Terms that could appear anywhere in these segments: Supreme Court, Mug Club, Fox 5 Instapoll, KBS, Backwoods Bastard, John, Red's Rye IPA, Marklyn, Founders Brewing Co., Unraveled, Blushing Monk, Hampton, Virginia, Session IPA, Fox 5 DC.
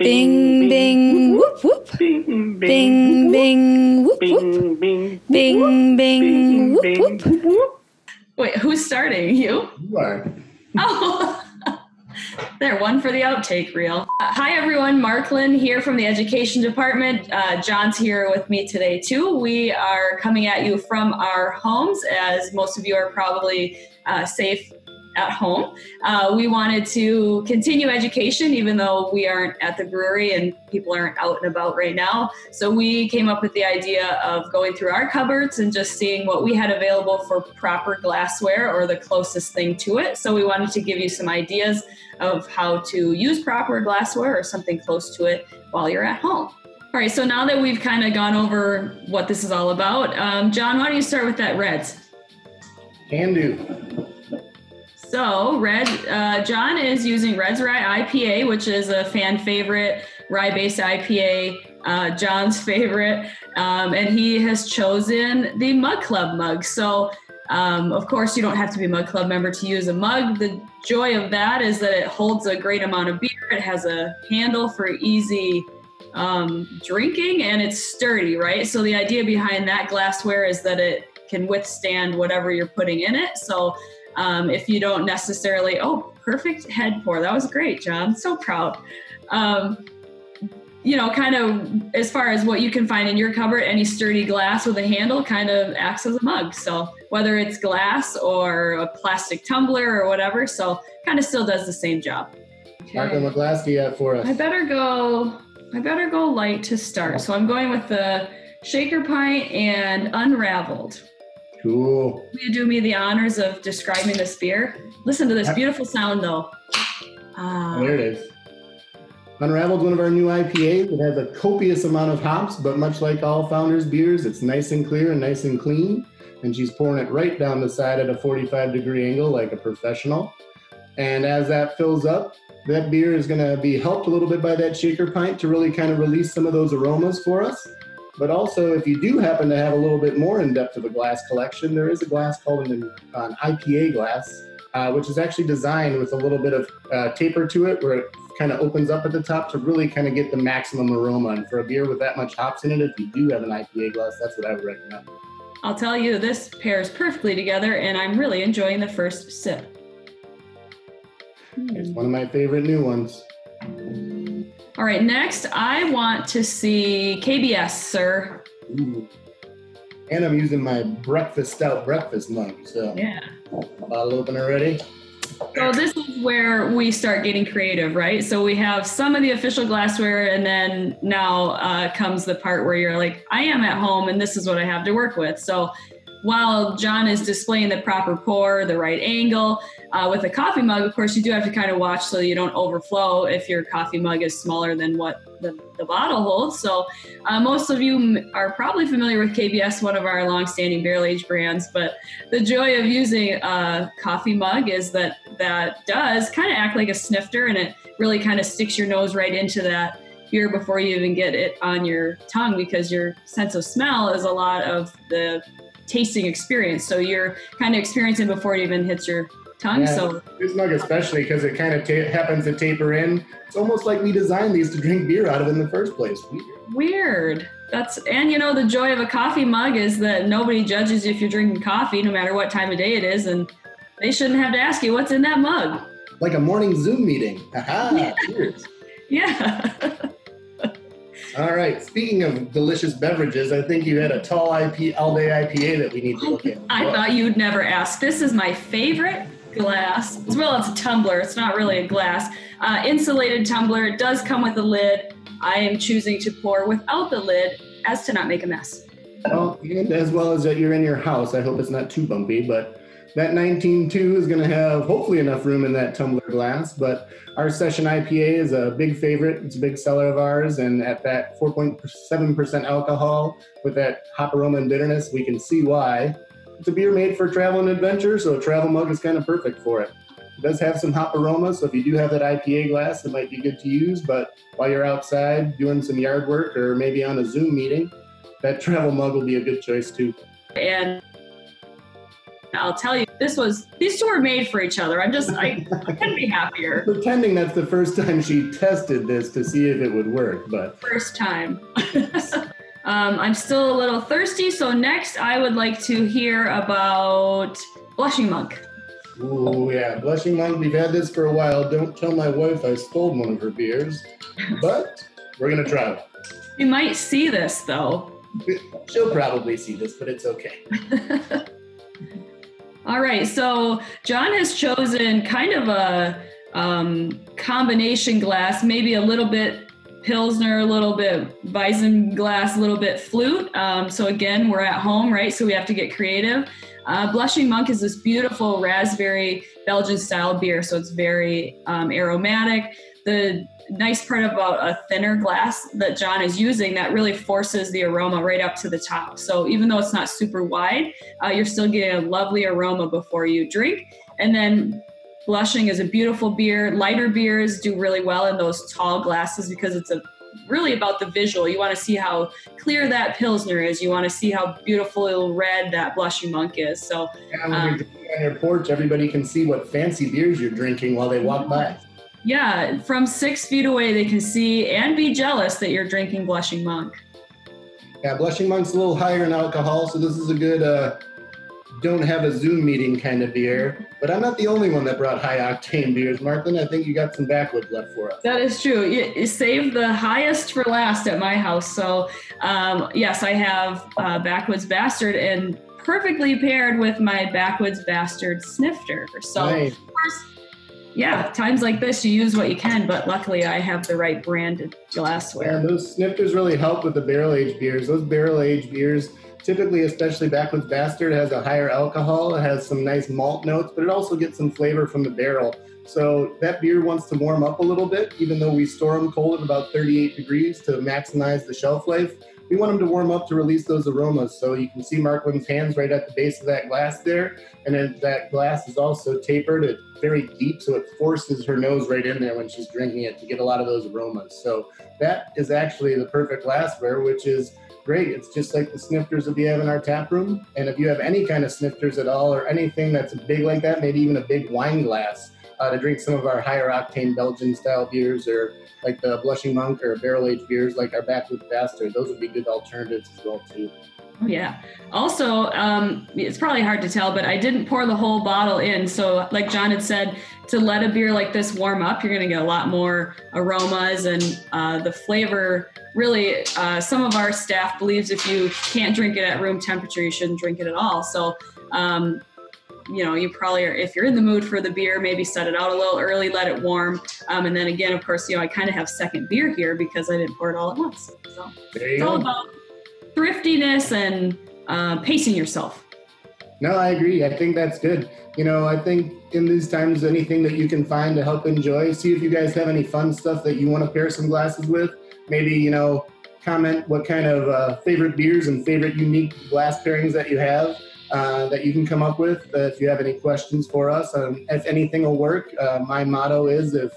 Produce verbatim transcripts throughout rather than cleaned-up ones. Bing, bing, whoop, whoop. Bing, bing, whoop, whoop. Bing, bing, whoop, whoop. Wait, who's starting? You? You are. Oh. There, one for the outtake reel. Uh, hi, everyone. Marklyn here from the Education Department. Uh, John's here with me today, too. We are coming at you from our homes, as most of you are probably uh, safe at home. Uh, we wanted to continue education, even though we aren't at the brewery and people aren't out and about right now. So we came up with the idea of going through our cupboards and just seeing what we had available for proper glassware or the closest thing to it. So we wanted to give you some ideas of how to use proper glassware or something close to it while you're at home. All right, so now that we've kind of gone over what this is all about, um, John, why don't you start with that Red's? Can do. So Red, uh, John is using Red's Rye I P A, which is a fan favorite, rye-based I P A, uh, John's favorite, um, and he has chosen the Mug Club mug. So um, of course you don't have to be a Mug Club member to use a mug. The joy of that is that it holds a great amount of beer, it has a handle for easy um, drinking, and it's sturdy, right? So the idea behind that glassware is that it can withstand whatever you're putting in it. So Um, if you don't necessarily, oh, perfect head pour. That was great, John. So proud. Um, you know, kind of as far as what you can find in your cupboard, any sturdy glass with a handle kind of acts as a mug. So whether it's glass or a plastic tumbler or whatever, so kind of still does the same job. Okay. Marco, what glass do you have for us? I better go, I better go light to start. So I'm going with the shaker pint and Unraveled. Cool. Will you do me the honors of describing this beer? Listen to this beautiful sound, though. Uh, there it is. Unraveled, one of our new I P As. It has a copious amount of hops, but much like all Founders beers, it's nice and clear and nice and clean. And she's pouring it right down the side at a forty-five degree angle like a professional. And as that fills up, that beer is going to be helped a little bit by that shaker pint to really kind of release some of those aromas for us. But also, if you do happen to have a little bit more in-depth of a glass collection, there is a glass called an, an I P A glass, uh, which is actually designed with a little bit of uh, taper to it, where it kind of opens up at the top to really kind of get the maximum aroma. And for a beer with that much hops in it, if you do have an I P A glass, that's what I would recommend. I'll tell you, this pairs perfectly together, and I'm really enjoying the first sip. It's one of my favorite new ones. All right, next, I want to see K B S, sir. Ooh. And I'm using my breakfast stout breakfast mug, so. Yeah. Bottle opener ready. So this is where we start getting creative, right? So we have some of the official glassware, and then now uh, comes the part where you're like, I am at home, and this is what I have to work with. So while John is displaying the proper pour, the right angle, uh, with a coffee mug, of course, you do have to kind of watch so you don't overflow if your coffee mug is smaller than what the, the bottle holds. So uh, most of you are probably familiar with K B S, one of our longstanding barrel-aged brands, but the joy of using a coffee mug is that that does kind of act like a snifter, and it really kind of sticks your nose right into that beer before you even get it on your tongue, because your sense of smell is a lot of the tasting experience, so you're kind of experiencing before it even hits your tongue. Yeah, so this mug especially, because it kind of ta happens to taper in. It's almost like we designed these to drink beer out of in the first place. Weird. That's, and you know, the joy of a coffee mug is that nobody judges you if you're drinking coffee, no matter what time of day it is, and they shouldn't have to ask you what's in that mug. Like a morning Zoom meeting. Aha, yeah. Cheers. Yeah. All right, speaking of delicious beverages, I think you had a tall I P, all-day I P A that we need to look at. I thought you'd never ask. This is my favorite glass. Well, it's a tumbler. It's not really a glass. Uh, insulated tumbler. It does come with a lid. I am choosing to pour without the lid as to not make a mess. Well, and as well as that you're in your house, I hope it's not too bumpy, but that nineteen two is going to have hopefully enough room in that tumbler glass, but our Session I P A is a big favorite. It's a big seller of ours, and at that four point seven percent alcohol with that hop aroma and bitterness, we can see why. It's a beer made for travel and adventure, so a travel mug is kind of perfect for it. It does have some hop aroma, so if you do have that I P A glass, it might be good to use, but while you're outside doing some yard work or maybe on a Zoom meeting, that travel mug will be a good choice too. And I'll tell you, this was, these two were made for each other. I'm just, I, I couldn't be happier. Pretending that's the first time she tested this to see if it would work, but. First time. Um, I'm still a little thirsty, so next I would like to hear about Blushing Monk. Oh yeah, Blushing Monk, we've had this for a while. Don't tell my wife I stole one of her beers, but we're going to try it. You might see this, though. She'll probably see this, but it's okay. All right, so John has chosen kind of a um, combination glass, maybe a little bit Pilsner, a little bit Weizenglass, a little bit flute. Um, so again, we're at home, right? So we have to get creative. Uh, Blushing Monk is this beautiful raspberry Belgian style beer. So it's very um, aromatic. The nice part about a thinner glass that John is using, that really forces the aroma right up to the top. So even though it's not super wide, uh, you're still getting a lovely aroma before you drink. And then Blushing is a beautiful beer. Lighter beers do really well in those tall glasses because it's a really about the visual. You want to see how clear that Pilsner is. You want to see how beautiful red that Blushing Monk is. So yeah, when um, you're drinking on your porch, everybody can see what fancy beers you're drinking while they walk by. Yeah, from six feet away, they can see and be jealous that you're drinking Blushing Monk. Yeah, Blushing Monk's a little higher in alcohol, so this is a good uh, don't have a Zoom meeting kind of beer. But I'm not the only one that brought high-octane beers, Marklyn. I think you got some backwoods left for us. That is true. You saved the highest for last at my house. So, um, yes, I have uh, Backwoods Bastard and perfectly paired with my Backwoods Bastard snifter. So, nice. Of course, yeah, times like this, you use what you can, but luckily I have the right branded glassware. Yeah, those snifters really help with the barrel-aged beers. Those barrel-aged beers, typically, especially Backwoods Bastard, has a higher alcohol, it has some nice malt notes, but it also gets some flavor from the barrel. So that beer wants to warm up a little bit, even though we store them cold at about thirty-eight degrees to maximize the shelf life. We want them to warm up to release those aromas. So you can see Marklyn's hands right at the base of that glass there. And then that glass is also tapered. It's very deep, so it forces her nose right in there when she's drinking it to get a lot of those aromas. So that is actually the perfect glassware, which is great. It's just like the snifters that we have in our tap room. And if you have any kind of snifters at all or anything that's big like that, maybe even a big wine glass, Uh, to drink some of our higher octane Belgian style beers or like the Blushing Monk or barrel aged beers like our Backwoods Bastard. Those would be good alternatives as well too. Oh yeah. Also, um, it's probably hard to tell, but I didn't pour the whole bottle in. So like John had said, to let a beer like this warm up, you're going to get a lot more aromas and uh, the flavor. Really, uh, some of our staff believes if you can't drink it at room temperature, you shouldn't drink it at all. So, um, you know, you probably are, if you're in the mood for the beer, maybe set it out a little early, let it warm. Um, and then again, of course, you know, I kind of have second beer here because I didn't pour it all at once. So it's all about thriftiness and uh, pacing yourself. No, I agree. I think that's good. You know, I think in these times, anything that you can find to help enjoy, see if you guys have any fun stuff that you want to pair some glasses with. Maybe, you know, comment what kind of uh, favorite beers and favorite unique glass pairings that you have. Uh, that you can come up with uh, if you have any questions for us. Um, if anything will work, uh, my motto is if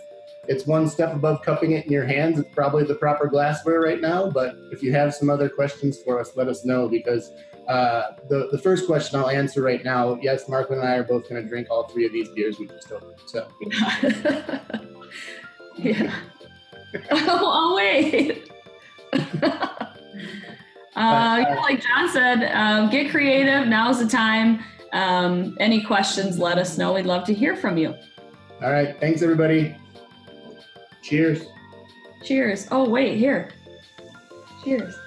it's one step above cupping it in your hands, it's probably the proper glassware right now. But if you have some other questions for us, let us know, because uh, the, the first question I'll answer right now, yes, Marklyn and I are both going to drink all three of these beers we just opened. So. Yeah. Oh, I'll wait. Uh, yeah, like John said, um, get creative. Now's the time. Um, any questions, let us know. We'd love to hear from you. All right. Thanks, everybody. Cheers. Cheers. Oh, wait, here. Cheers.